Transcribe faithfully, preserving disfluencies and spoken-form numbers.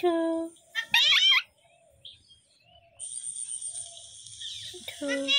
Two. Two.